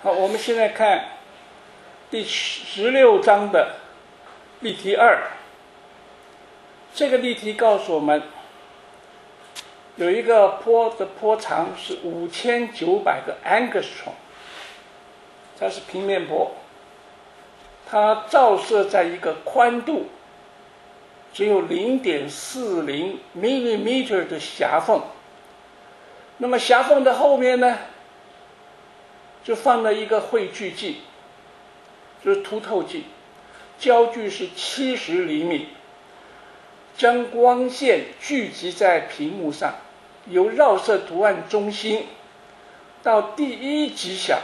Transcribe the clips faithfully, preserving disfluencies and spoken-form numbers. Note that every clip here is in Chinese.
好，我们现在看第十六章的例题二。这个例题告诉我们，有一个波的波长是五千九百个 angstrom， 它是平面波，它照射在一个宽度只有零点四零 millimeter 的狭缝。那么狭缝的后面呢？ 就放了一个汇聚剂，就是凸透剂，焦距是七十厘米，将光线聚集在屏幕上，由绕射图案中心到第一极小，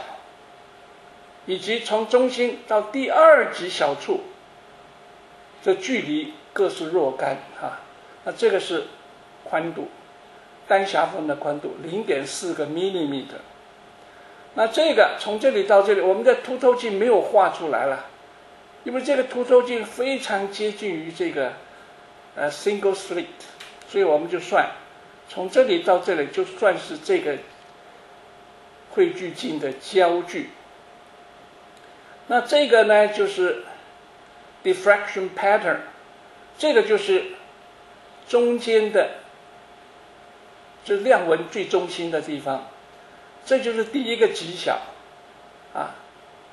以及从中心到第二极小处，这距离各是若干啊。那这个是宽度，单狭缝的宽度零点四个 millimeter。 那这个从这里到这里，我们的凸透镜没有画出来了，因为这个凸透镜非常接近于这个呃 single slit， 所以我们就算从这里到这里就算是这个汇聚镜的焦距。那这个呢就是 diffraction pattern， 这个就是中间的，就是亮纹最中心的地方。 这就是第一个极小，啊，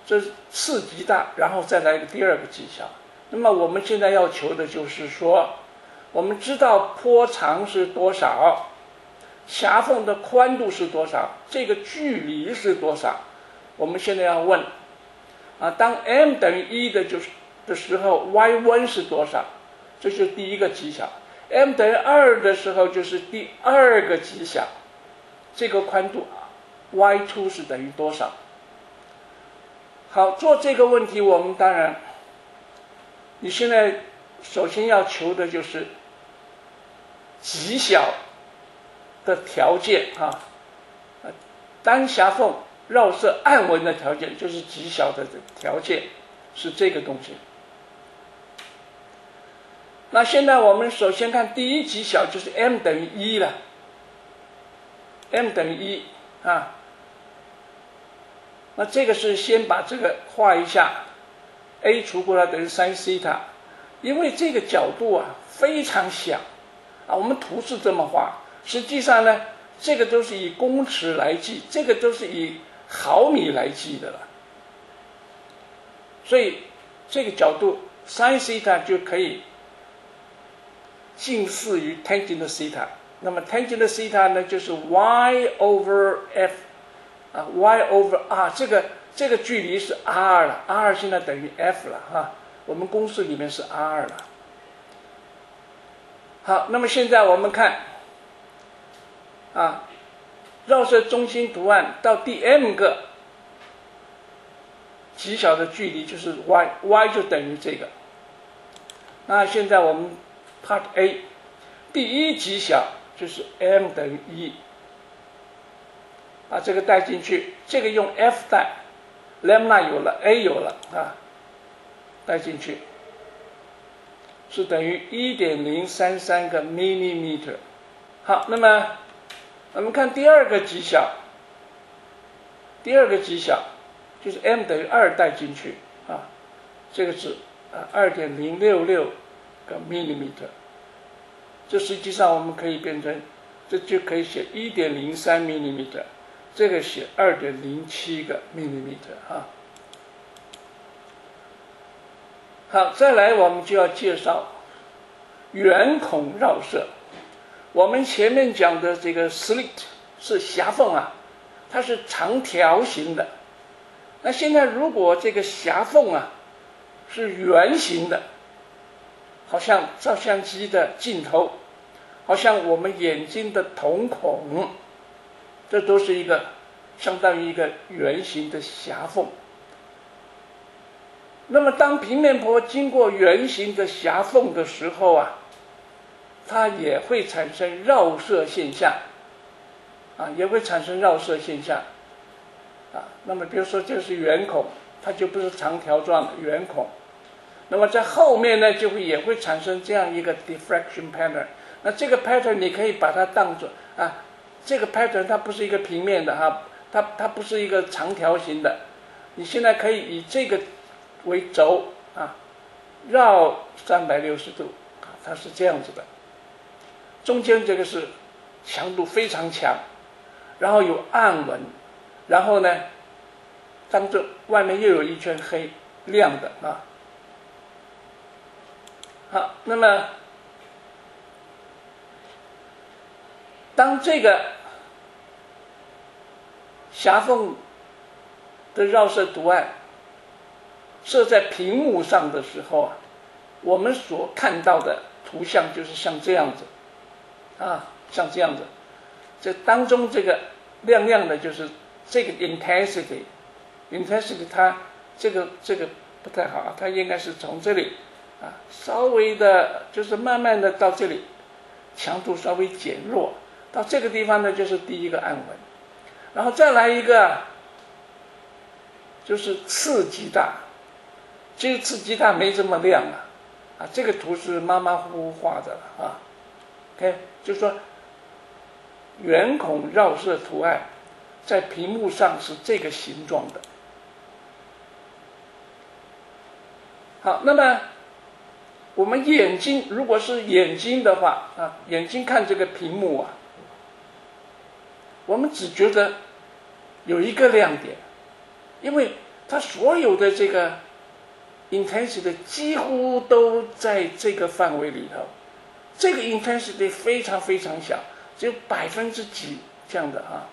这是次极大，然后再来一个第二个极小。那么我们现在要求的就是说，我们知道波长是多少，狭缝的宽度是多少，这个距离是多少。我们现在要问，啊，当 m 等于一的就是的时候 ，y 一 是多少？这就是第一个极小。m 等于二的时候就是第二个极小，这个宽度。 y 二 是等于多少？好，做这个问题，我们当然，你现在首先要求的就是极小的条件啊，单狭缝绕射暗纹的条件就是极小的条件是这个东西。那现在我们首先看第一极小就是 m 等于一了 ，m 等于一啊。 那这个是先把这个画一下 ，a 除过来等于 sin 西塔，因为这个角度啊非常小啊，我们图是这么画，实际上呢，这个都是以公尺来记，这个都是以毫米来记的了，所以这个角度 sin 西塔就可以近似于 tangent 西塔，那么 tangent 西塔呢就是 y over f。 啊 ，y over r 这个这个距离是 r 了 ，r 现在等于 f 了哈、啊，我们公式里面是 r 了。好，那么现在我们看，啊，绕射中心图案到第 m 个极小的距离就是 y，y 就等于这个。那现在我们 part a 第一极小就是 m 等于一。 把这个带进去，这个用 f 带 ，lambda 有了 ，a 有了啊，带进去是等于 一点零三三 个 millimeter。好，那么我们看第二个极小，第二个极小就是 m 等于二带进去啊，这个是啊 二点零六六 个 millimeter。这实际上我们可以变成，这就可以写 一点零三 millimeter。 这个写 二点零七 个 millimeter 啊。好，再来我们就要介绍圆孔绕射。我们前面讲的这个 slit 是狭缝啊，它是长条形的。那现在如果这个狭缝啊是圆形的，好像照相机的镜头，好像我们眼睛的瞳孔。 这都是一个相当于一个圆形的狭缝。那么，当平面波经过圆形的狭缝的时候啊，它也会产生绕射现象，啊，也会产生绕射现象，啊，那么比如说这是圆孔，它就不是长条状的圆孔。那么在后面呢，就会也会产生这样一个 diffraction pattern。那这个 pattern 你可以把它当作啊。 这个 pattern 它不是一个平面的哈，它它不是一个长条形的，你现在可以以这个为轴啊，绕三百六十度啊，它是这样子的。中间这个是强度非常强，然后有暗纹，然后呢，当这外面又有一圈黑亮的啊。好，那么当这个狭缝的绕射图案射在屏幕上的时候啊，我们所看到的图像就是像这样子啊，像这样子。这当中这个亮亮的就是这个 intensity，intensity intensity 它这个这个不太好啊，它应该是从这里啊，稍微的就是慢慢的到这里，强度稍微减弱，到这个地方呢就是第一个暗纹，然后再来一个就是次极大，这次极大没这么亮啊，啊，这个图是马马虎虎画的了啊。OK， 就说圆孔绕射图案在屏幕上是这个形状的。好，那么我们眼睛如果是眼睛的话啊，眼睛看这个屏幕啊，我们只觉得有一个亮点，因为它所有的这个 intensity 几乎都在这个范围里头，这个 intensity 非常非常小，只有百分之几这样的啊，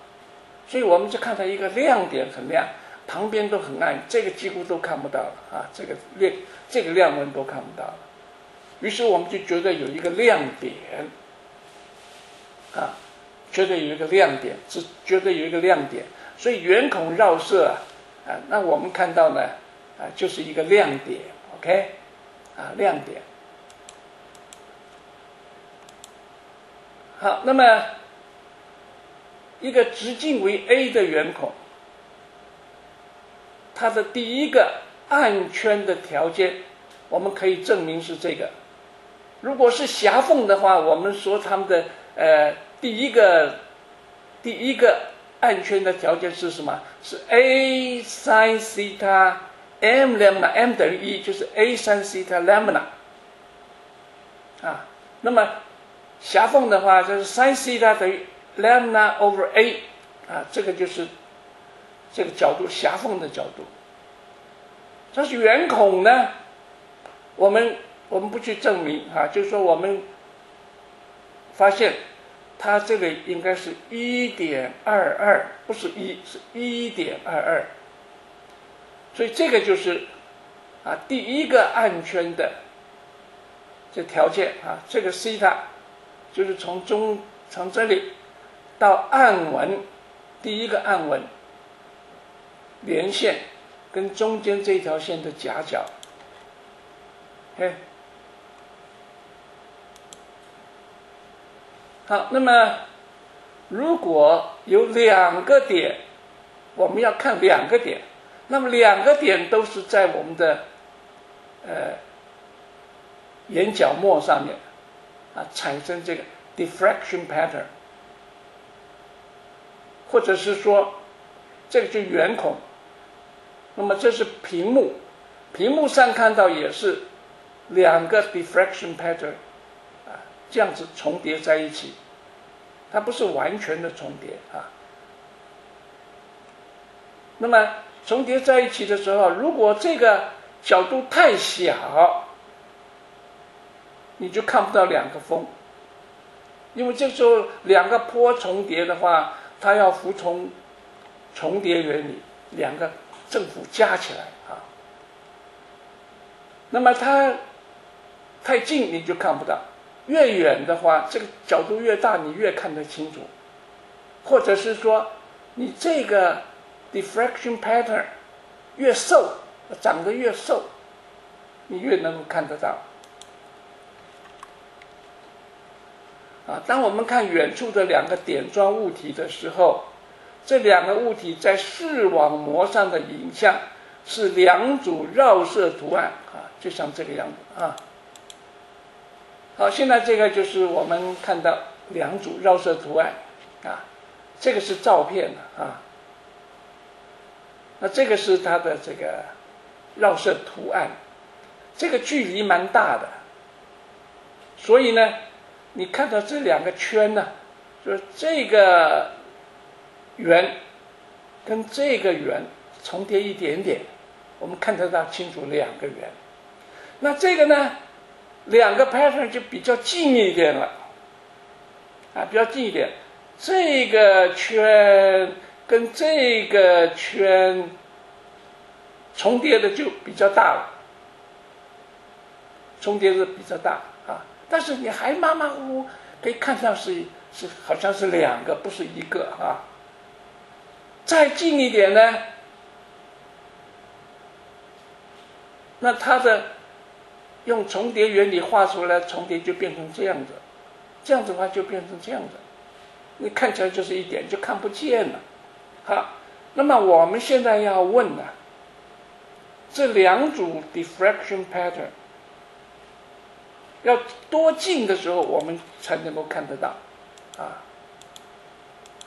所以我们就看到一个亮点很亮，旁边都很暗，这个几乎都看不到了啊，这个亮这个亮纹都看不到了，于是我们就觉得有一个亮点啊，觉得有一个亮点，只觉得有一个亮点，所以圆孔绕射啊。啊，那我们看到呢，啊，就是一个亮点 ，OK， 啊，亮点。好，那么一个直径为 a 的圆孔，它的第一个暗圈的条件，我们可以证明是这个。如果是狭缝的话，我们说它们的呃第一个第一个。暗圈的条件是什么？是 a sin theta m lambda m 等于一，就是 a sin theta lambda 啊。那么狭缝的话，就是 sin theta 等于 lambda over a 啊，这个就是这个角度，狭缝的角度。但是圆孔呢，我们我们不去证明啊，就是说我们发现。它这个应该是 一点二二， 不是一，是 一点二二， 所以这个就是啊第一个暗圈的这条件啊，这个西塔就是从中从这里到暗纹，第一个暗纹连线跟中间这条线的夹角，哎。好，那么如果有两个点，我们要看两个点，那么两个点都是在我们的呃眼角膜上面啊，产生这个 diffraction pattern， 或者是说这个就圆孔，那么这是屏幕，屏幕上看到也是两个 diffraction pattern。这样子重叠在一起，它不是完全的重叠啊。那么重叠在一起的时候，如果这个角度太小，你就看不到两个峰，因为这时候两个坡重叠的话，它要服从重叠原理，两个正负加起来啊。那么它太近你就看不到。越远的话，这个角度越大，你越看得清楚，或者是说，你这个 diffraction pattern 越瘦，长得越瘦，你越能够看得到。啊，当我们看远处的两个点状物体的时候，这两个物体在视网膜上的影像是两组绕射图案啊，就像这个样子啊。好，现在这个就是我们看到两组绕射图案啊，这个是照片啊，那这个是它的这个绕射图案，这个距离蛮大的，所以呢，你看到这两个圈呢、啊，就是这个圆跟这个圆重叠一点点，我们看得到清楚两个圆。那这个呢，两个 pattern 就比较近一点了，啊，比较近一点，这个圈跟这个圈重叠的就比较大了，重叠的比较大啊，但是你还马马虎虎可以看上是是好像是两个，不是一个啊。再近一点呢，那它的用重叠原理画出来，重叠就变成这样子，这样子的话就变成这样子，你看起来就是一点就看不见了。好，那么我们现在要问呢、啊，这两组 diffraction pattern 要多近的时候我们才能够看得到啊？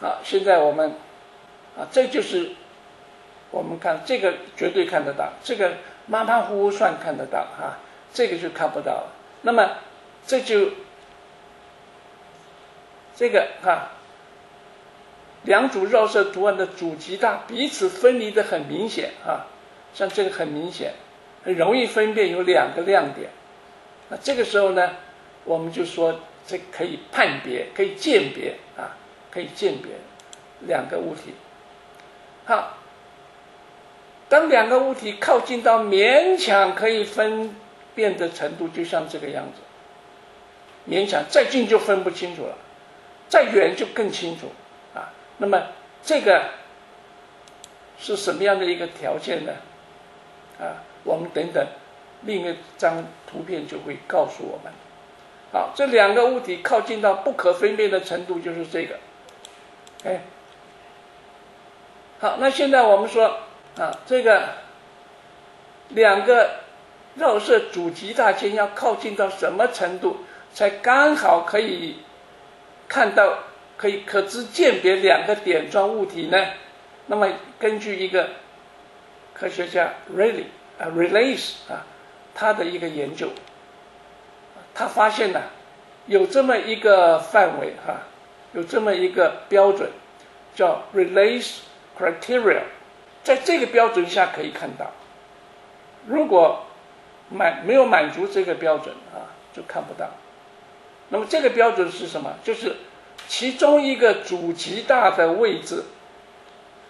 好，现在我们啊，这就是我们看这个绝对看得到，这个马马虎虎算看得到啊，这个就看不到了。那么这就这个啊，两组绕射图案的主极大彼此分离的很明显啊，像这个很明显，很容易分辨有两个亮点。那这个时候呢，我们就说这可以判别，可以鉴别啊，可以鉴别两个物体。好，当两个物体靠近到勉强可以分辨的程度，就像这个样子，勉强再近就分不清楚了，再远就更清楚啊。那么这个是什么样的一个条件呢？啊，我们等等另一张图片就会告诉我们。好，这两个物体靠近到不可分辨的程度就是这个。哎，好，那现在我们说啊，这个两个绕射主极大间要靠近到什么程度，才刚好可以看到，可以可知鉴别两个点状物体呢？那么根据一个科学家 Rayleigh 啊 Rayleigh 啊，他的一个研究，他发现呢、啊、有这么一个范围哈、啊，有这么一个标准叫 Rayleigh criteria， 在这个标准下可以看到，如果满没有满足这个标准啊，就看不到。那么这个标准是什么？就是其中一个主极大的位置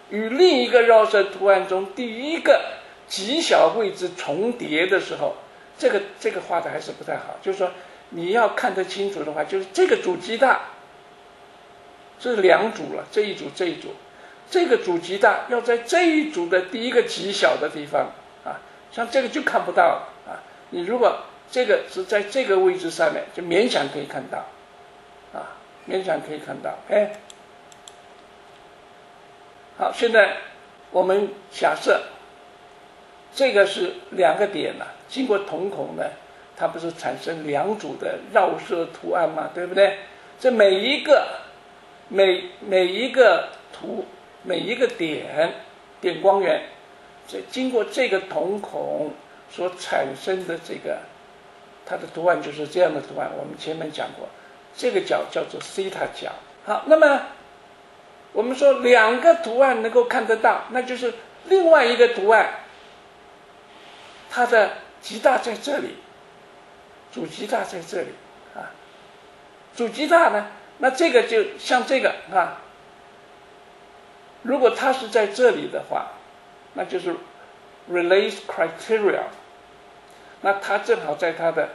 与另一个绕射图案中第一个极小位置重叠的时候，这个这个画的还是不太好。就是说你要看得清楚的话，就是这个主极大，这是两组了，这一组这一组，这个主极大要在这一组的第一个极小的地方啊，像这个就看不到了啊。你如果这个是在这个位置上面，就勉强可以看到，啊，勉强可以看到。哎，好，现在我们假设这个是两个点了、啊，经过瞳孔呢，它不是产生两组的绕射图案嘛，对不对？这每一个每每一个图每一个点点光源，这经过这个瞳孔所产生的这个。它的图案就是这样的图案，我们前面讲过，这个角叫做西塔角。好，那么我们说两个图案能够看得到，那就是另外一个图案，它的极大在这里，主极大在这里啊。主极大呢，那这个就像这个啊，如果它是在这里的话，那就是 Rayleigh criteria。那它正好在它的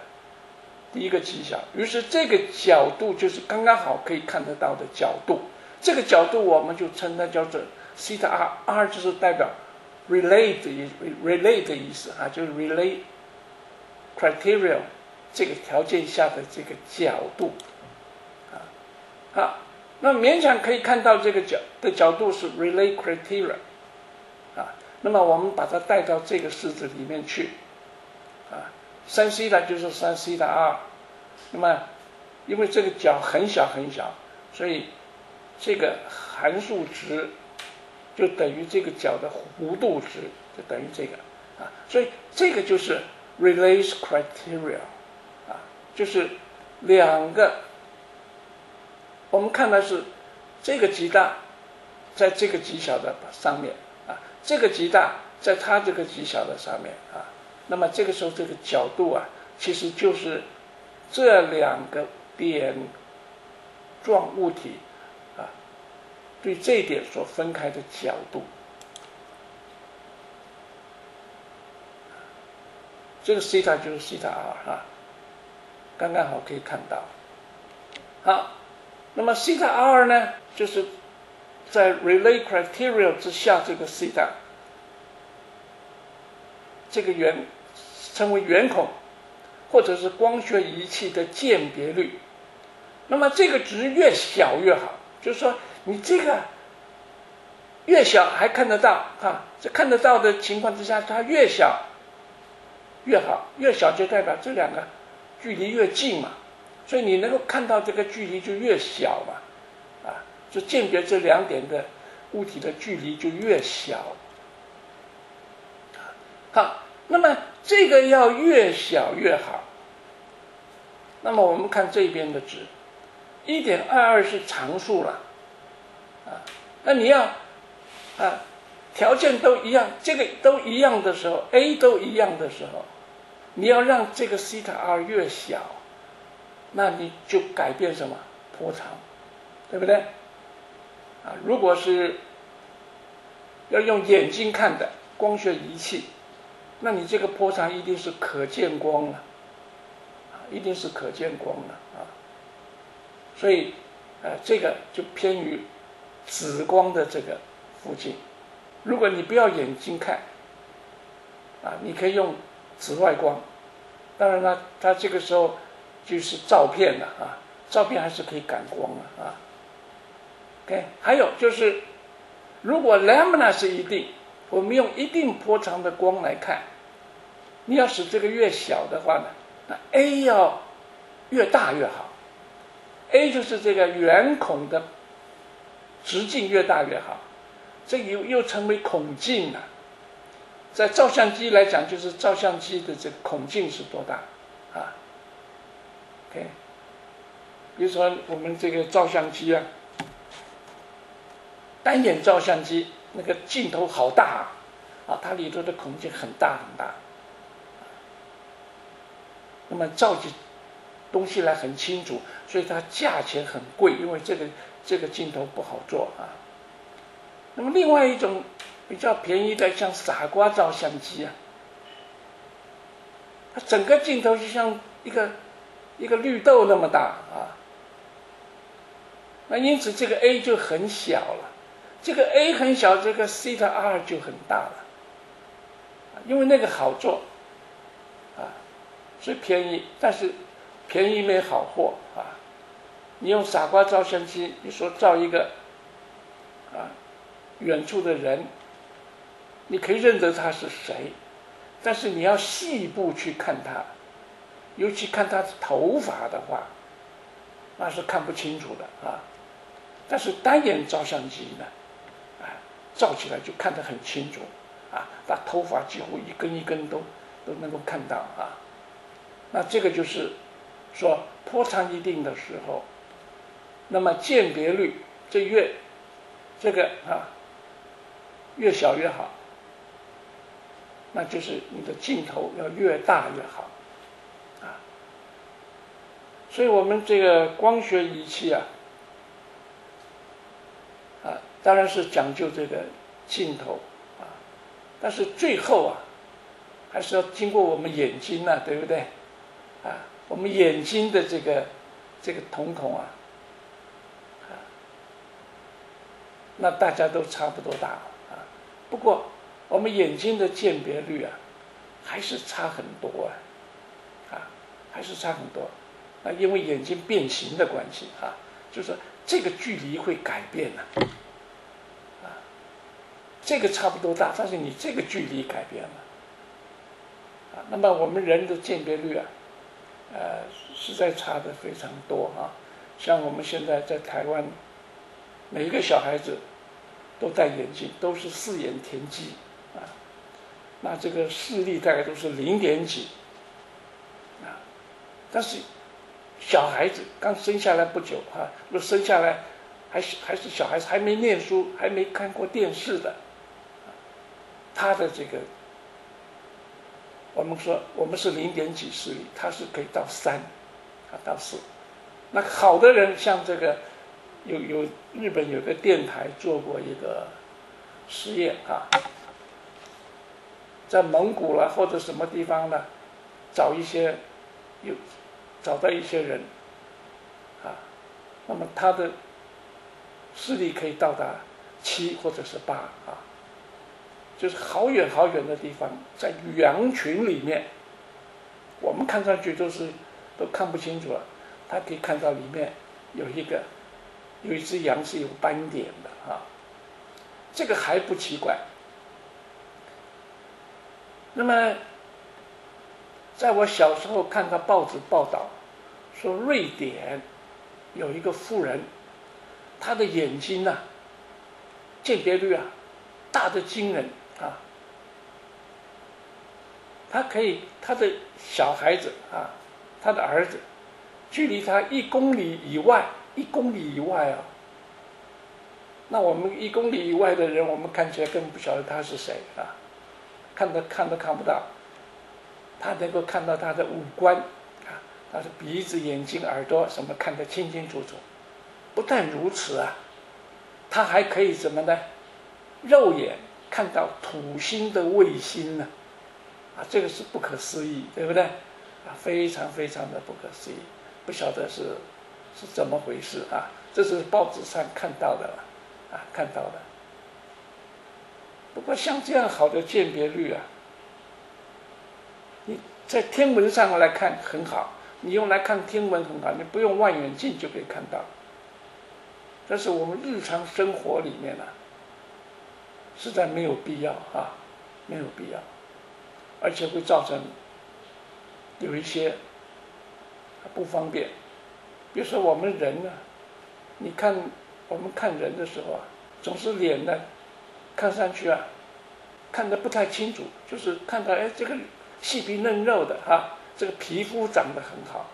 第一个极小，于是这个角度就是刚刚好可以看得到的角度。这个角度我们就称它叫做西塔 r， r 就是代表 relate 的 relate 的意思啊，就是 relate criterion 这个条件下的这个角度啊。好，那勉强可以看到这个角的角度是 relate criteria 啊。那么我们把它带到这个式子里面去。啊，三西塔就是三西塔二，那么因为这个角很小很小，所以这个函数值就等于这个角的弧度值，就等于这个啊，所以这个就是 Rayleigh's criteria 啊，就是两个，我们看到是这个极大在这个极小的上面啊，这个极大在它这个极小的上面啊，那么这个时候这个角度啊，其实就是这两个点状物体啊，对这一点所分开的角度，这个西塔就是西塔 r 啊，刚刚好可以看到。好，那么西塔 r 呢，就是在 Rayleigh criteria 之下这个西塔，这个圆称为圆孔，或者是光学仪器的鉴别率。那么这个值越小越好，就是说你这个越小还看得到啊，这看得到的情况之下，它越小越好，越小就代表这两个距离越近嘛，所以你能够看到这个距离就越小嘛，啊，就鉴别这两点的物体的距离就越小。好，那么这个要越小越好。那么我们看这边的值 一点二二 是常数了啊，那你要啊条件都一样，这个都一样的时候 A 都一样的时候，你要让这个西塔 r 越小，那你就改变什么波长，对不对啊？如果是要用眼睛看的光学仪器，那你这个波长一定是可见光了，一定是可见光了啊，所以，呃，这个就偏于紫光的这个附近。如果你不要眼睛看，啊，你可以用紫外光。当然了，它这个时候就是照片了啊，照片还是可以感光了啊。OK， 还有就是，如果 lambda 是一定，我们用一定波长的光来看，你要使这个越小的话呢？那 A 要越大越好 ，A 就是这个圆孔的直径越大越好，这又又称为孔径了。在照相机来讲，就是照相机的这个孔径是多大啊 ？OK， 比如说我们这个照相机啊，单眼照相机那个镜头好大啊，啊它里头的孔径很大很大。那么照起东西来很清楚，所以它价钱很贵，因为这个这个镜头不好做啊。那么另外一种比较便宜的，像傻瓜照相机啊，它整个镜头就像一个一个绿豆那么大啊。那因此这个 A 就很小了，这个 A 很小，这个西塔 r 就很大了，因为那个好做。所以便宜，但是便宜没好货啊！你用傻瓜照相机，你说照一个啊远处的人，你可以认得他是谁，但是你要细部去看他，尤其看他的头发的话，那是看不清楚的啊。但是单眼照相机呢，啊，照起来就看得很清楚啊，他头发几乎一根一根都都能够看到啊。那这个就是说波长一定的时候，那么鉴别率这越这个啊越小越好，那就是你的镜头要越大越好啊。所以我们这个光学仪器啊啊当然是讲究这个镜头啊，但是最后啊还是要经过我们眼睛啊，对不对？啊，我们眼睛的这个这个瞳孔啊，啊，那大家都差不多大啊。不过我们眼睛的鉴别率啊，还是差很多啊，啊，还是差很多。那因为眼睛变形的关系啊，就是这个距离会改变了啊，啊，这个差不多大，但是你这个距离改变了，啊，那么我们人的鉴别率啊。呃，实在差的非常多啊！像我们现在在台湾，每一个小孩子都戴眼镜，都是四眼田鸡啊。那这个视力大概都是零点几啊。但是小孩子刚生下来不久啊，如果生下来还是还是小孩子，还没念书，还没看过电视的，啊、他的这个，我们说我们是零点几视力，他是可以到三，啊到四。那好的人像这个。有有日本有个电台做过一个实验啊，在蒙古啦或者什么地方呢，找一些有找到一些人啊，那么他的视力可以到达七或者是八啊，就是好远好远的地方，在羊群里面，我们看上去都是都看不清楚了，他可以看到里面有一个。有一只羊是有斑点的啊，这个还不奇怪。那么，在我小时候看到报纸报道，说瑞典有一个妇人，她的眼睛呐、啊，鉴别率啊，大得惊人啊。她可以，她的小孩子啊，她的儿子，距离她一公里以外。一公里以外啊，那我们一公里以外的人，我们看起来根本不晓得他是谁啊，看都看都看不到。他能够看到他的五官啊，他的鼻子、眼睛、耳朵什么看得清清楚楚。不但如此啊，他还可以怎么呢？肉眼看到土星的卫星呢、啊，啊，这个是不可思议，对不对？啊，非常非常的不可思议，不晓得是。是怎么回事啊？这是报纸上看到的了，啊，看到的。不过像这样好的鉴别率啊，你在天文上来看很好，你用来看天文很好，你不用望远镜就可以看到。但是我们日常生活里面呢、啊，实在没有必要啊，没有必要，而且会造成有一些不方便。比如说我们人呢、啊，你看我们看人的时候啊，总是脸呢，看上去啊，看得不太清楚，就是看到哎这个细皮嫩肉的哈、啊，这个皮肤长得很好。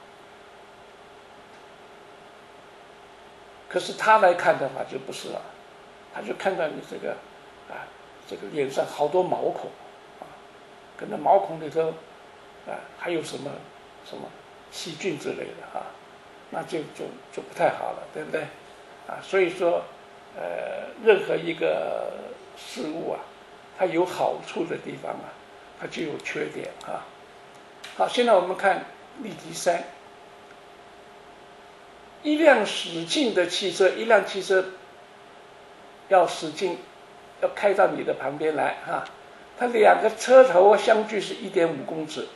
可是他来看的话就不是了，他就看到你这个啊这个脸上好多毛孔啊，可能毛孔里头啊还有什么什么细菌之类的啊。那就就就不太好了，对不对？啊，所以说，呃，任何一个事物啊，它有好处的地方啊，它就有缺点啊。好，现在我们看例题三。一辆驶进的汽车，一辆汽车要驶进，要开到你的旁边来哈、啊，它两个车头相距是一点五公尺，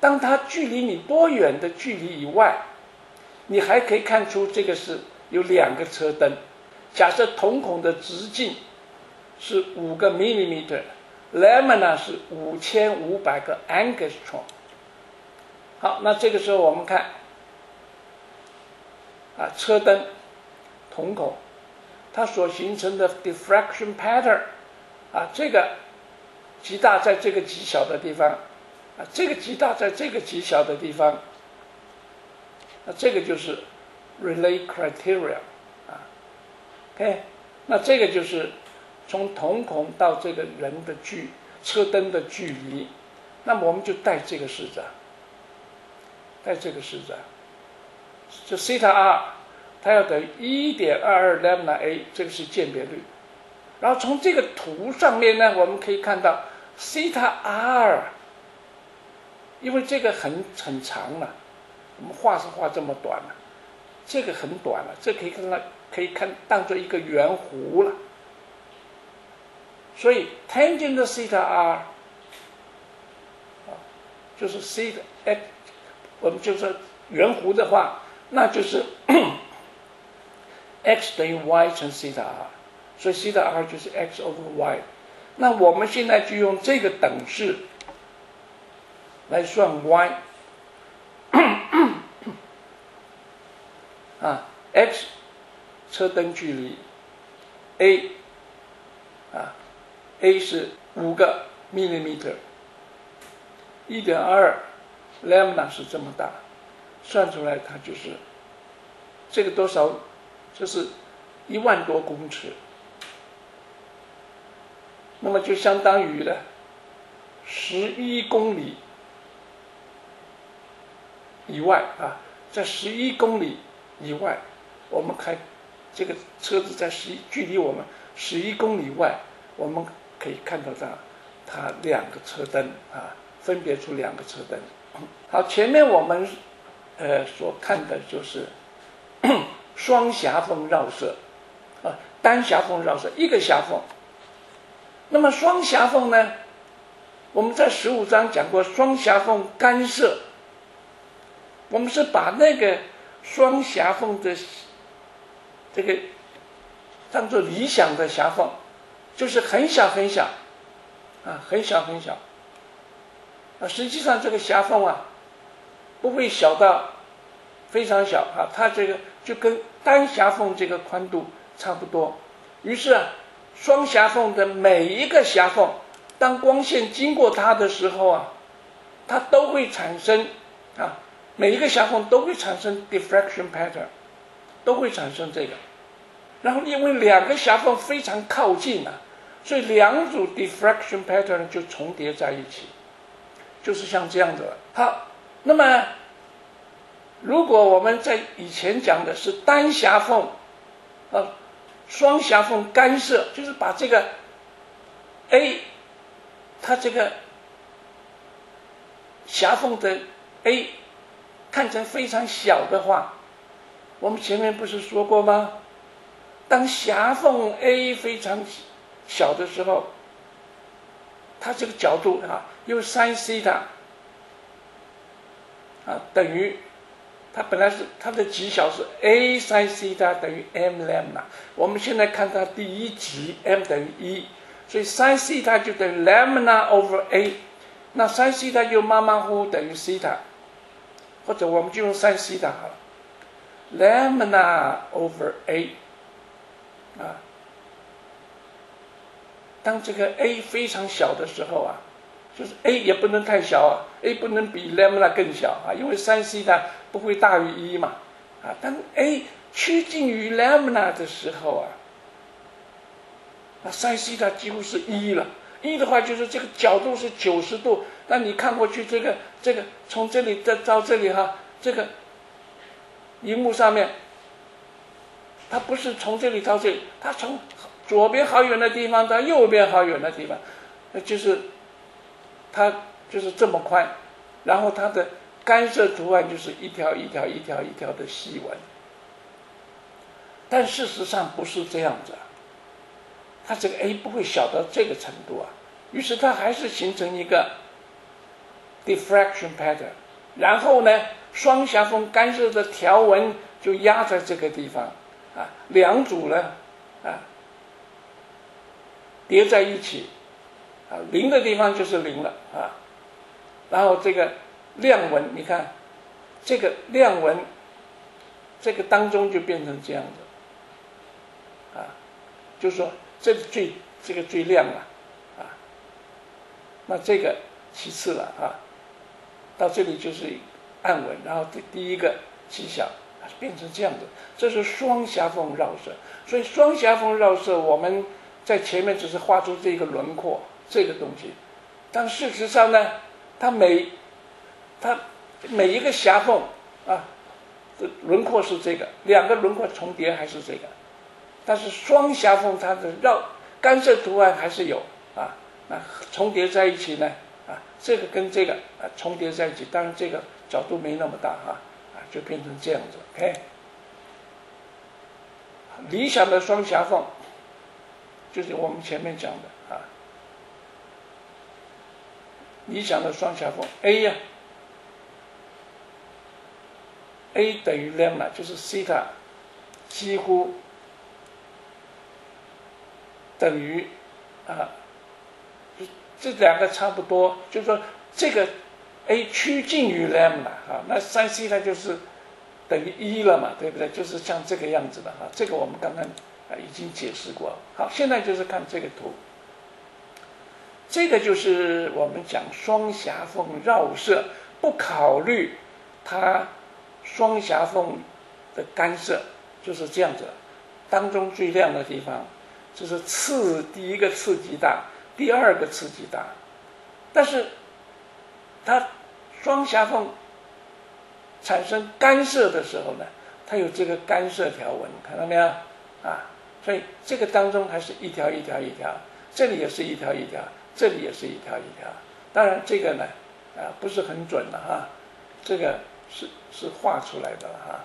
当它距离你多远的距离以外。你还可以看出这个是有两个车灯，假设瞳孔的直径是五个 millimeter， lamina 是五千五百个 angstrom。好，那这个时候我们看，啊，车灯瞳孔它所形成的 diffraction pattern， 啊，这个极大在这个极小的地方，啊，这个极大在这个极小的地方。那这个就是 relay criteria 啊 ，OK， 那这个就是从瞳孔到这个人的距车灯的距离，那么我们就带这个式子，带这个式子，就 theta r 它要等于 一点二二 lambda a， 这个是鉴别率。然后从这个图上面呢，我们可以看到 theta r， 因为这个很很长了、啊。我们画是画这么短了、啊，这个很短了、啊，这可以看到，可以看当做一个圆弧了。所以 tangent 的 theta r 啊，就是 theta x， 我们就说圆弧的话，那就是x 等于 y 乘 theta r， 所以 theta r 就是 x over y。那我们现在就用这个等式来算 y。啊 ，x 车灯距离 A 啊 ，A 是五个 millimeter， 一点二 lambda 是这么大，算出来它就是这个多少，就是一万多公尺，那么就相当于呢十一公里以外啊，在十一公里以外，我们开。 这个车子在十一距离我们十一公里外，我们可以看到它，它两个车灯啊，分别出两个车灯。好，前面我们呃所看的就是双狭缝绕射啊，单狭缝绕射一个狭缝。那么双狭缝呢，我们在十五章讲过双狭缝干涉，我们是把那个双狭缝的。 这个当做理想的狭缝，就是很小很小，啊，很小很小。啊，实际上这个狭缝啊，不会小到非常小啊，它这个就跟单狭缝这个宽度差不多。于是啊，双狭缝的每一个狭缝，当光线经过它的时候啊，它都会产生啊，每一个狭缝都会产生 diffraction pattern。 都会产生这个，然后因为两个狭缝非常靠近啊，所以两组 diffraction pattern 就重叠在一起，就是像这样子。好，那么如果我们在以前讲的是单狭缝，呃，双狭缝干涉，就是把这个 A， 它这个狭缝的 A 看成非常小的话。 我们前面不是说过吗？当狭缝 A 非常小的时候，它这个角度啊，因为 sin theta 啊等于它本来是它的极小是 A sin theta 等于 m lambda。我们现在看它第一极 m 等于一，所以 sin theta 就等于 lambda over A。那 sin theta 就马马虎虎等于 theta， 或者我们就用 sin theta 好了。 lambda over a 啊，当这个 a 非常小的时候啊，就是 a 也不能太小啊 ，a 不能比 lambda 更小啊，因为 sin theta 不会大于一嘛啊。当 a 趋近于 lambda 的时候啊，那 sin theta 几乎是一了。一的话就是这个角度是九十度，那你看过去这个这个从这里到到这里哈、啊，这个。 荧幕上面，它不是从这里到这里，它从左边好远的地方到右边好远的地方，就是它就是这么宽，然后它的干涉图案就是一条一条一条一条的细纹，但事实上不是这样子，它这个 A 不会小到这个程度啊，于是它还是形成一个 diffraction pattern， 然后呢？ 双狭缝干涉的条纹就压在这个地方，啊，两组呢，啊，叠在一起，啊，零的地方就是零了啊。然后这个亮纹，你看，这个亮纹，这个当中就变成这样子，啊，就是说这最这个最亮了，啊，那这个其次了啊，到这里就是。 暗纹，然后这第一个极小变成这样子，这是双狭缝绕射。所以双狭缝绕射，我们在前面只是画出这个轮廓这个东西，但事实上呢，它每它每一个狭缝啊，轮廓是这个，两个轮廓重叠还是这个，但是双狭缝它的绕干涉图案还是有啊，那重叠在一起呢啊，这个跟这个啊重叠在一起，当然这个。 角度没那么大啊，啊，就变成这样子。OK， 理想的双狭缝，就是我们前面讲的啊，理想的双狭缝 A 呀、啊、，A 等于 lambda， 就是 theta 几乎等于啊，这两个差不多，就是说这个。 a 趋近于 lambda 啊，那 sin theta 就是等于一了嘛，对不对？就是像这个样子的啊。这个我们刚刚啊，已经解释过。好，现在就是看这个图，这个就是我们讲双狭缝绕射，不考虑它双狭缝的干涉，就是这样子。当中最亮的地方，就是次第一个次极大，第二个次极大，但是它双狭缝产生干涉的时候呢，它有这个干涉条纹，看到没有啊？所以这个当中还是一条一条一条，这里也是一条一条，这里也是一条一条。当然这个呢，啊，不是很准了哈，这个是是画出来的了哈。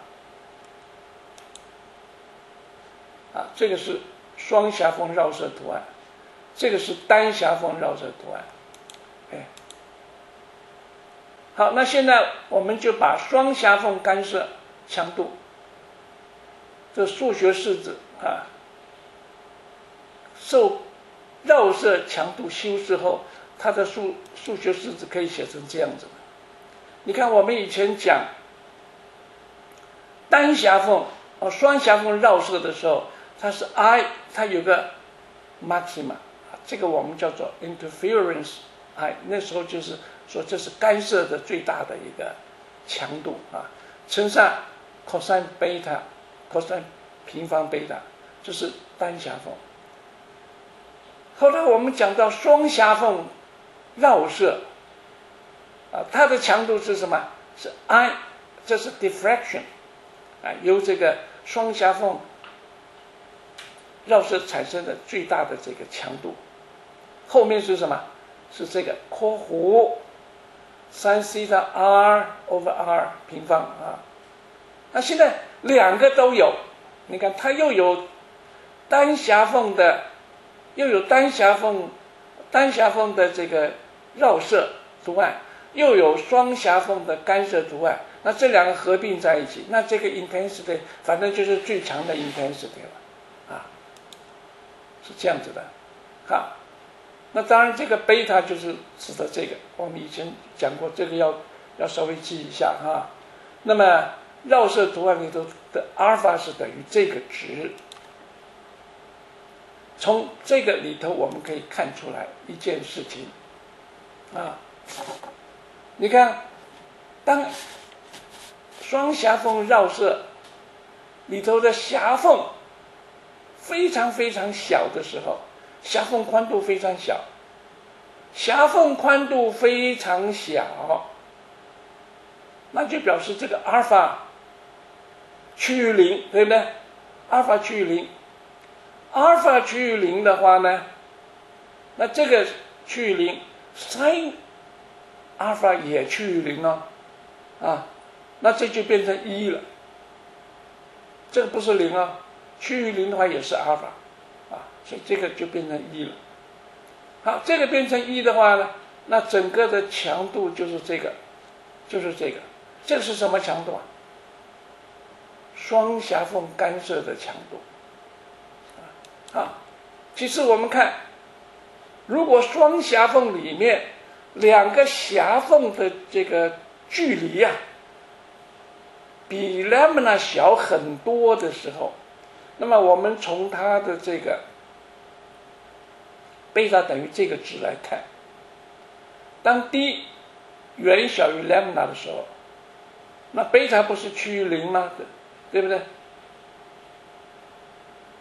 啊，这个是双狭缝绕射图案，这个是单狭缝绕射图案，哎，好，那现在我们就把双狭缝干涉强度这数学式子啊，受绕射强度修饰后，它的数数学式子可以写成这样子。你看，我们以前讲单狭缝哦，双狭缝绕射的时候。 它是 I， 它有个 maxima， 这个我们叫做 interference I。那时候就是说这是干涉的最大的一个强度啊，乘上 cosine beta，cosine 平方贝塔，这是单狭缝。后来我们讲到双狭缝绕射，啊，它的强度是什么？是 I， 这是 diffraction， 啊，由这个双狭缝。 绕射产生的最大的这个强度，后面是什么？是这个括弧 sin theta r over r 平方啊。那现在两个都有，你看它又有单狭缝的，又有单狭缝单狭缝的这个绕射图案，又有双狭缝的干涉图案。那这两个合并在一起，那这个 intensity 反正就是最强的 intensity 了。 是这样子的，好，那当然这个贝塔就是指的这个，我们以前讲过，这个要要稍微记一下哈。那么绕射图案里头的阿尔法是等于这个值，从这个里头我们可以看出来一件事情啊，你看，当双狭缝绕射里头的狭缝。 非常非常小的时候，狭缝宽度非常小，狭缝宽度非常小，那就表示这个阿尔法趋于零，对不对？阿尔法趋于零，阿尔法趋于零的话呢，那这个趋于零 ，sin 阿尔法也趋于零哦，啊，那这就变成一了，这个不是零啊、哦。 趋于零的话也是阿尔法，啊，所以这个就变成一了。好，这个变成一的话呢，那整个的强度就是这个，就是这个。这个是什么强度啊？双狭缝干涉的强度。啊，其实我们看，如果双狭缝里面两个狭缝的这个距离呀、啊，比 lambda 小很多的时候。 那么我们从它的这个贝塔等于这个值来看，当 d 远小于 lambda 的时候，那贝塔不是趋于零吗？对不对？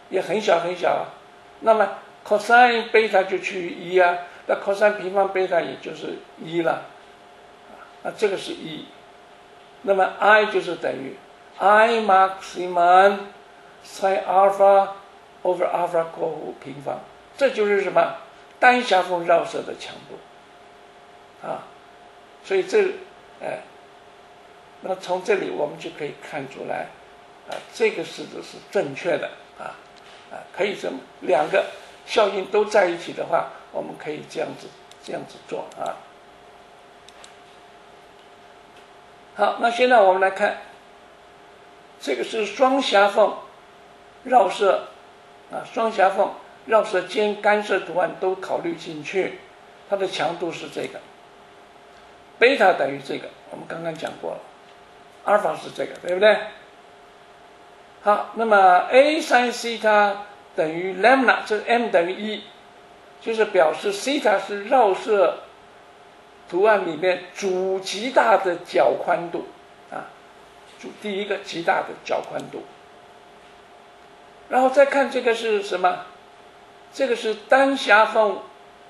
也很小很小啊。那么 cosine 贝塔就趋于一啊，那 cosine 平方贝塔也就是一了。那这个是一，那么 i 就是等于 i maximum。 sin alpha over alpha 括弧平方，这就是什么单狭缝绕射的强度啊，所以这哎，那么从这里我们就可以看出来啊，这个式子是正确的啊啊，可以这么两个效应都在一起的话，我们可以这样子这样子做啊。好，那现在我们来看，这个是双狭缝。 绕射啊，双狭缝绕射兼干涉图案都考虑进去，它的强度是这个，贝塔等于这个，我们刚刚讲过了，阿尔法是这个，对不对？好，那么 a sin theta 等于 lambda， 这 m 等于一，就是表示西塔是绕射图案里面主极大的角宽度啊，主第一个极大的角宽度。然后再看这个是什么？这个是单狭缝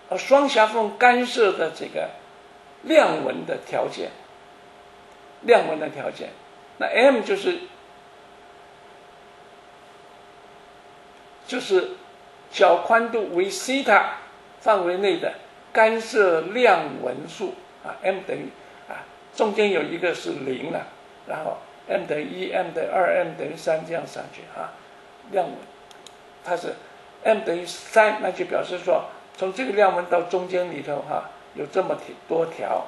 呃双狭缝干涉的这个亮纹的条件，亮纹的条件。那 m 就是就是角宽度为西塔范围内的干涉亮纹数啊 ，m 等于啊，中间有一个是零了、啊，然后 m 等于一 ，m 等于二 ，m 等于三这样上去啊，亮纹它是 m 等于三，那就表示说从这个亮纹到中间里头哈、啊，有这么多条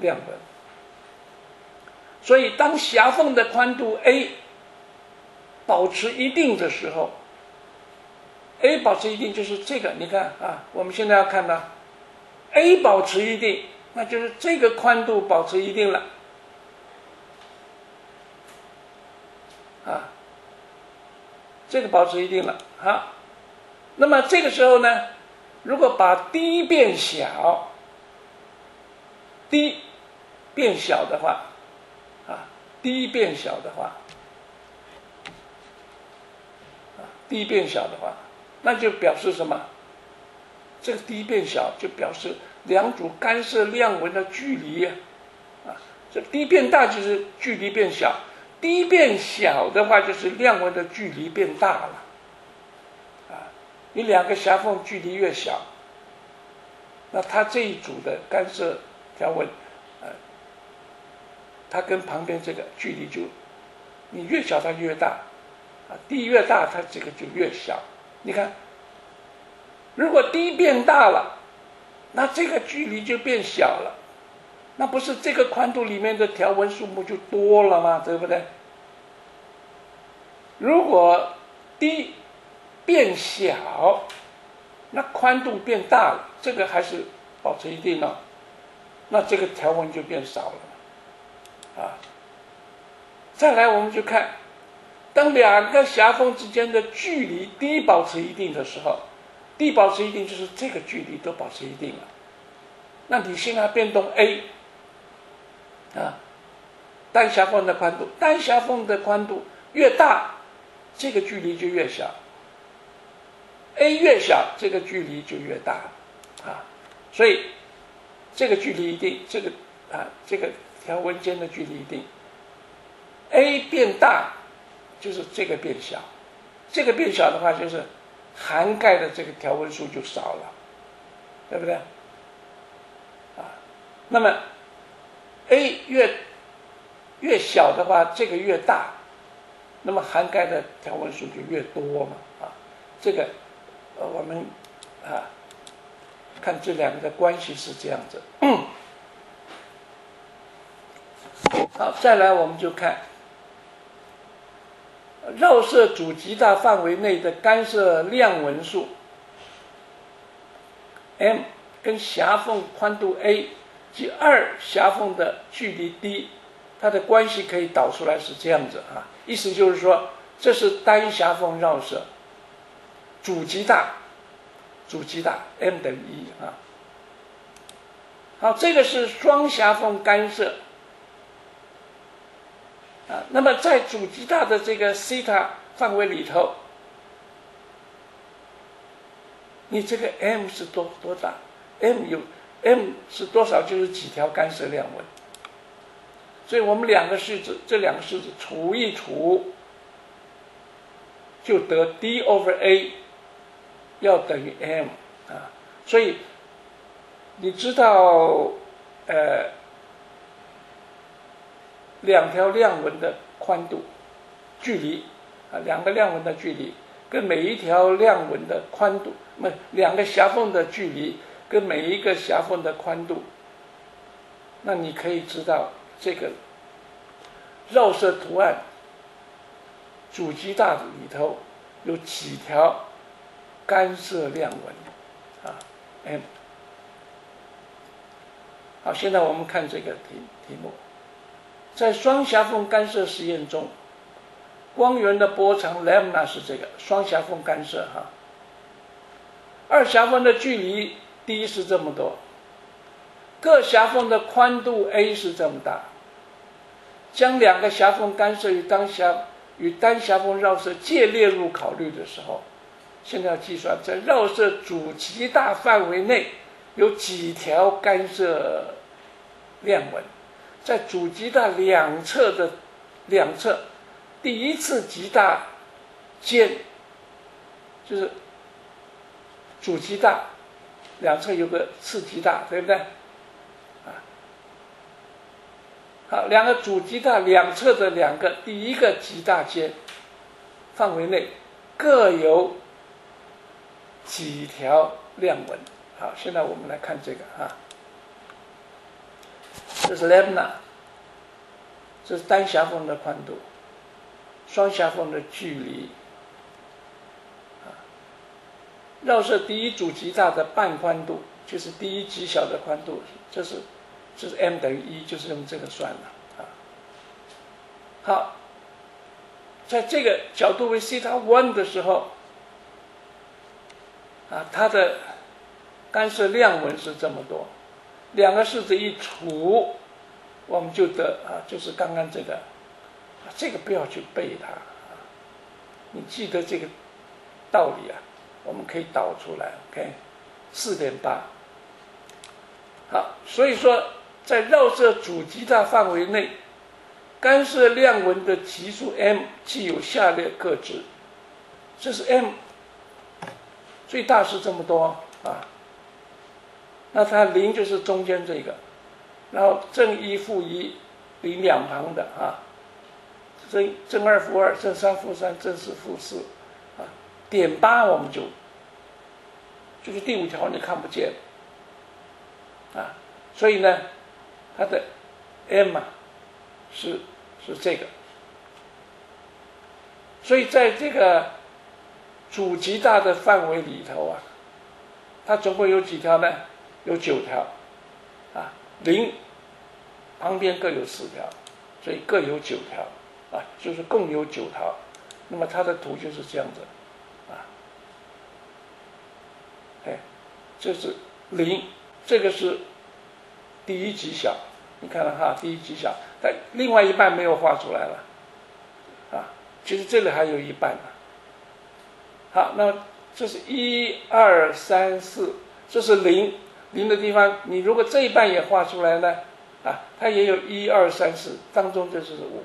亮纹，所以当狭缝的宽度 a 保持一定的时候。a 保持一定就是这个，你看啊，我们现在要看到 a 保持一定，那就是这个宽度保持一定了，啊，这个保持一定了啊。那么这个时候呢，如果把 d 变小 ，d 变小的话，啊 ，d 变小的话，啊 ，d 变小的话。那就表示什么？这个 d 变小，就表示两组干涉亮纹的距离啊。啊，这 d 变大就是距离变小 ，d 变小的话就是亮纹的距离变大了。啊，你两个狭缝距离越小，那它这一组的干涉条纹，呃、啊，它跟旁边这个距离就，你越小它越大，啊 ，d 越大它这个就越小。你看，如果 d 变大了，那这个距离就变小了，那不是这个宽度里面的条纹数目就多了吗？对不对？如果 d 变小，那宽度变大了，这个还是保持一定哦，那这个条纹就变少了啊。再来，我们就看。当两个狭缝之间的距离 d 保持一定的时候 ，d 保持一定就是这个距离都保持一定了。那你现在变动 a 啊，单狭缝的宽度，单狭缝的宽度越大，这个距离就越小 ；a 越小，这个距离就越大啊。所以这个距离一定，这个啊，这个条纹间的距离一定 ，a 变大。就是这个变小，这个变小的话，就是涵盖的这个条纹数就少了，对不对？啊，那么 a 越越小的话，这个越大，那么涵盖的条纹数就越多嘛。啊，这个呃，我们啊看这两个的关系是这样子。嗯、好，再来我们就看。绕射主极大范围内的干涉亮纹数 m 跟狭缝宽度 a 及二狭缝的距离 d， 它的关系可以导出来是这样子啊，意思就是说这是单狭缝绕射主极大，主极大 m 等于一啊。好，这个是双狭缝干涉。啊，那么在主极大的这个西塔范围里头，你这个 m 是多多大 ？m 有 m 是多少？就是几条干涉亮纹。所以我们两个式子，这两个式子除一除，就得 d over a 要等于 m 啊。所以你知道，呃。两条亮纹的宽度距离啊，两个亮纹的距离跟每一条亮纹的宽度，没两个狭缝的距离跟每一个狭缝的宽度，那你可以知道这个绕射图案主极大里头有几条干涉亮纹啊 m。好，现在我们看这个题题目。在双狭缝干涉实验中，光源的波长 λ 是这个双狭缝干涉哈。二狭缝的距离 d 是这么多，各狭缝的宽度 a 是这么大。将两个狭缝干涉与单狭与单狭缝绕射界列入考虑的时候，现在要计算在绕射主极大范围内有几条干涉链纹，在主极大两侧的两侧。 第一次极大间就是主极大两侧有个次极大，对不对？啊，好，两个主极大两侧的两个第一个极大间范围内各有几条亮纹。好，现在我们来看这个啊，这是 λ， 这是单狭缝的宽度。 双狭缝的距离，啊，绕射第一主极大的半宽度，就是第一极小的宽度，这是，这是 m 等于一，就是用这个算了啊。好，在这个角度为 西塔一 的时候，啊，它的干涉量纹是这么多，两个式子一除，我们就得啊，就是刚刚这个。 这个不要去背它，你记得这个道理啊，我们可以导出来 ，OK， 四点八。好，所以说在绕射主极大范围内，干涉量纹的级数 m 具有下列各值，这是 m 最大是这么多啊，那它零就是中间这个，然后正一负一，零两旁的啊。 正正二负二，正三负三，正四负四，啊，点八我们就，就是第五条你看不见，啊，所以呢，它的 m 啊，是是这个，所以在这个主极大的范围里头啊，它总共有几条呢？有九条，啊，零旁边各有四条，所以各有九条。 啊，就是共有九条，那么它的图就是这样子，啊，哎，这是零，这个是第一极小，你看了哈，第一极小，但另外一半没有画出来了，啊，其实这里还有一半呢。好，那这是一二三四，这是零，零的地方，你如果这一半也画出来呢，啊，它也有一二三四，当中这就是五。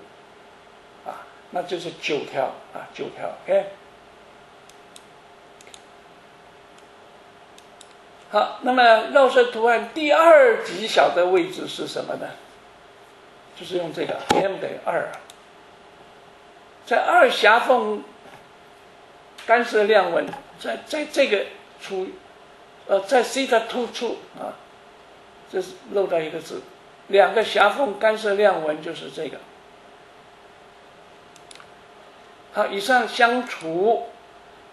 那就是九条啊，九条 ，OK。好，那么绕射图案第二极小的位置是什么呢？就是用这个 m 等于二，在二狭缝干涉量纹，在在这个处，呃，在西塔二处啊，这是漏掉一个字，两个狭缝干涉量纹就是这个。 好，以上相除，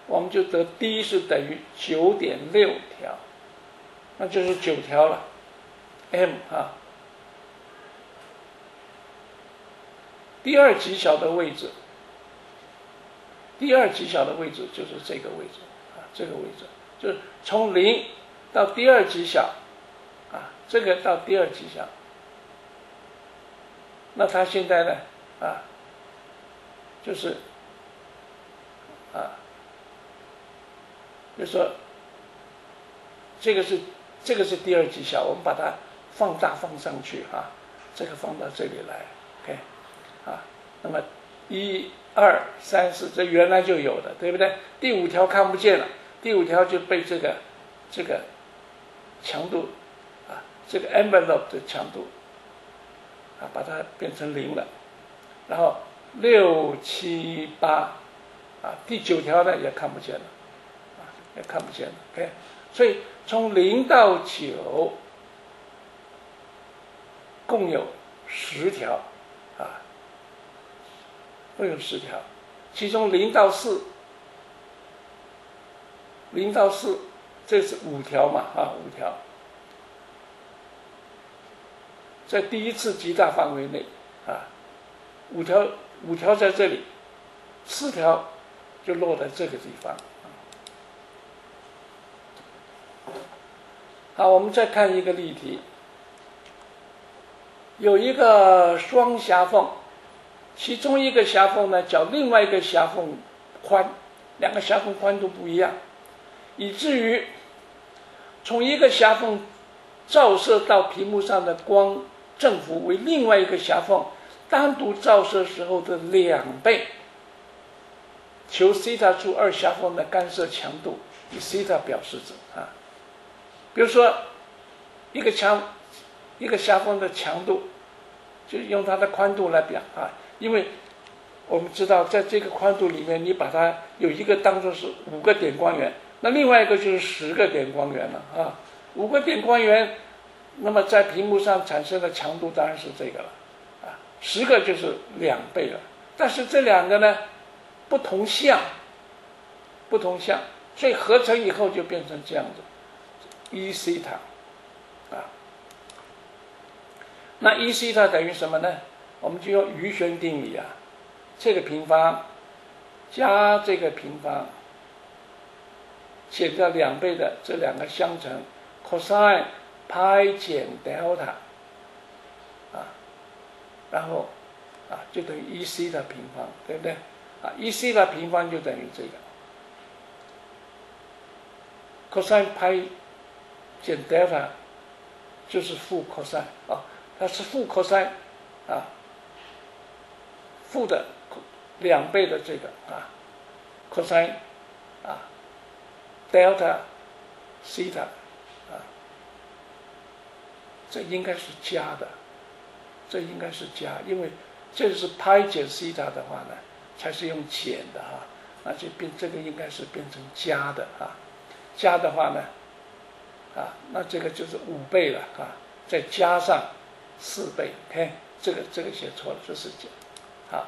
我们就得 d 是等于 九点六 条，那就是九条了 ，m 啊。第二极小的位置，第二极小的位置就是这个位置啊，这个位置就是从零到第二极小啊，这个到第二极小。那它现在呢啊，就是。 啊，就说这个是这个是第二极小，我们把它放大放上去啊，这个放到这里来 ，OK， 啊，那么一二三四这原来就有的，对不对？第五条看不见了，第五条就被这个这个强度啊，这个 envelope 的强度啊，把它变成零了，然后六七八。 啊，第九条呢也看不见了，啊，也看不见了。OK， 所以从零到九，共有十条，啊，共有十条，其中零到四，零到四，这是五条嘛，啊，五条，在第一次极大范围内，啊，五条，五条在这里。四条就落在这个地方。好，我们再看一个例题，有一个双狭缝，其中一个狭缝呢较另外一个狭缝宽，两个狭缝宽度不一样，以至于从一个狭缝照射到屏幕上的光振幅为另外一个狭缝单独照射时候的两倍。求西塔出二狭缝的干涉强度，以西塔表示着啊。比如说，一个强一个狭缝的强度，就用它的宽度来表啊，因为我们知道在这个宽度里面，你把它有一个当作是五个点光源，那另外一个就是十个点光源了啊。五个点光源，那么在屏幕上产生的强度当然是这个了啊，十个就是两倍了。但是这两个呢，不同项，不同项，所以合成以后就变成这样子，一西塔啊。那一西塔等于什么呢？我们就用余弦定理啊，这个平方加这个平方，减掉两倍的这两个相乘 cosine pi 减 delta 啊，然后啊就等于 E C 的平方，对不对？啊 ，E C 的平方就等于这个 cosine pi 减 delta 就是负 cosine 啊，它是负 cosine 啊，负的两倍的这个啊 cosine 啊 delta theta。这应该是加的，这应该是加，因为这是派减西塔的话呢，才是用减的啊，那就变这个应该是变成加的啊，加的话呢，啊，那这个就是五倍了啊，再加上四倍 ，OK， 这个这个写错了，这是减，好，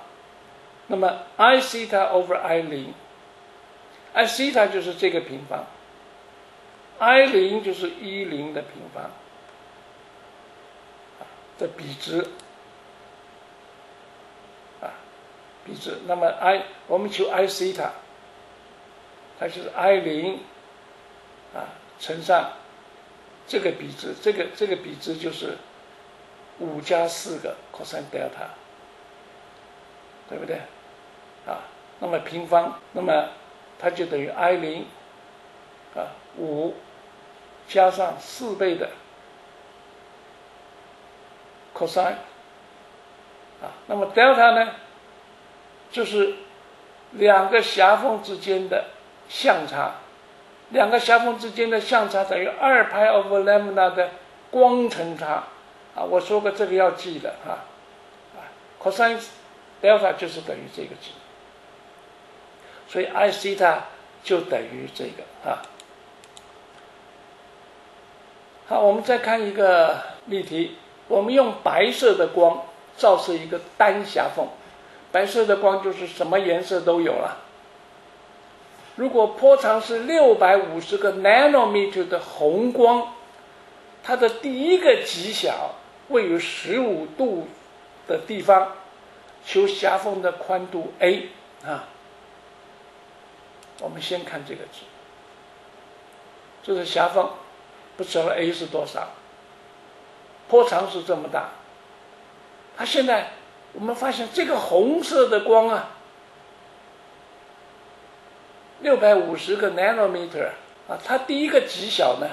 那么 I 西塔 over I 零 ，I 西塔就是这个平方 ，I 零就是一零的平方。的比值啊，比值。那么 i 我们求 i 西塔，它就是 i 零啊乘上这个比值，这个这个比值就是五加四个 cosine delta， 对不对？啊，那么平方，那么它就等于 i 零啊五加上四倍的。cosine 啊，那么 delta 呢，就是两个狭缝之间的相差，两个狭缝之间的相差等于二派 over lambda 的光程差啊。我说过这个要记的啊啊 ，cosine delta 就是等于这个值，所以 I 西塔就等于这个啊。好，我们再看一个例题。我们用白色的光照射一个单狭缝，白色的光就是什么颜色都有了。如果波长是六百五十个 nanometer 的红光，它的第一个极小位于十五度的地方，求狭缝的宽度 a 啊。我们先看这个值，这是狭缝，不知道 a 是多少。波长是这么大，它现在我们发现这个红色的光啊，六百五十个 nanometer 啊，它第一个极小呢，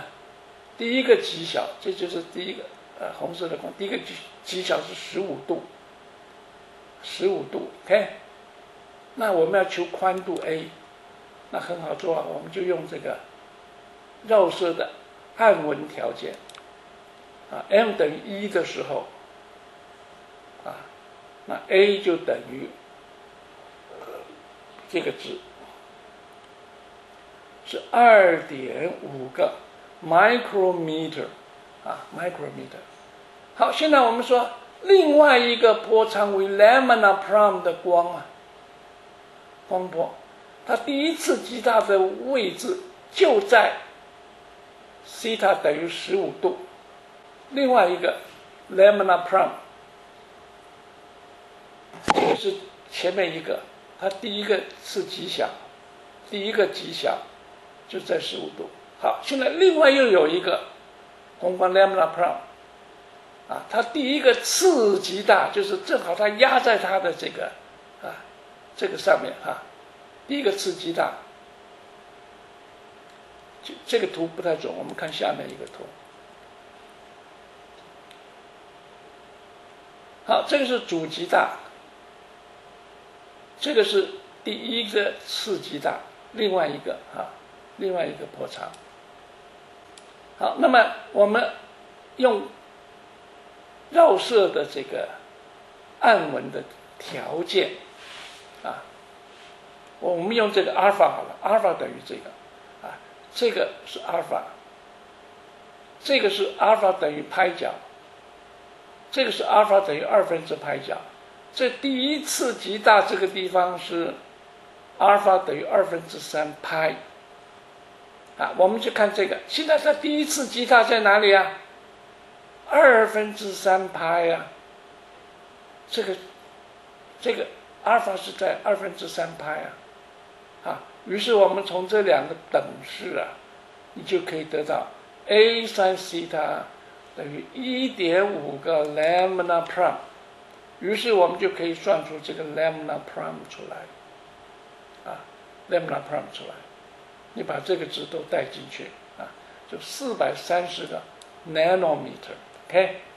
第一个极小，这就是第一个呃红色的光，第一个极极小是十五度，十五度 ，OK， 那我们要求宽度 a， 那很好做啊，我们就用这个绕射的暗纹条件。啊 ，m 等于一的时候，啊，那 a 就等于这个值是 二点五 个 micrometer 啊 ，micrometer。好，现在我们说另外一个波长为 lambda prime 的光啊，光波，它第一次极大的位置就在西塔等于十五度。另外一个 lambda prime 这个是前面一个它第一个是吉祥，第一个吉祥就在十五度。好，现在另外又有一个红光 lambda prime， 啊，它第一个次极大，就是正好它压在它的这个啊这个上面哈、啊，第一个次极大。这这个图不太准，我们看下面一个图。好，这个是主极大，这个是第一个次极大，另外一个啊，另外一个波长。好，那么我们用绕射的这个暗纹的条件啊，我们用这个阿尔法好了，阿尔法等于这个啊，这个是阿尔法，这个是阿尔法等于拍角。这个是阿尔法等于二分之拍角，这第一次极大这个地方是阿尔法等于二分之三拍，啊，我们就看这个，现在它第一次极大在哪里啊？二分之三拍呀、啊，这个这个阿尔法是在二分之三拍啊，啊，于是我们从这两个等式啊，你就可以得到 a 三西塔。等于 一点五 个 lambda prime， 于是我们就可以算出这个 lambda prime 出来，啊 ，lambda prime 出来，你把这个值都带进去啊，就四百三十个 nanometer，OK、okay?。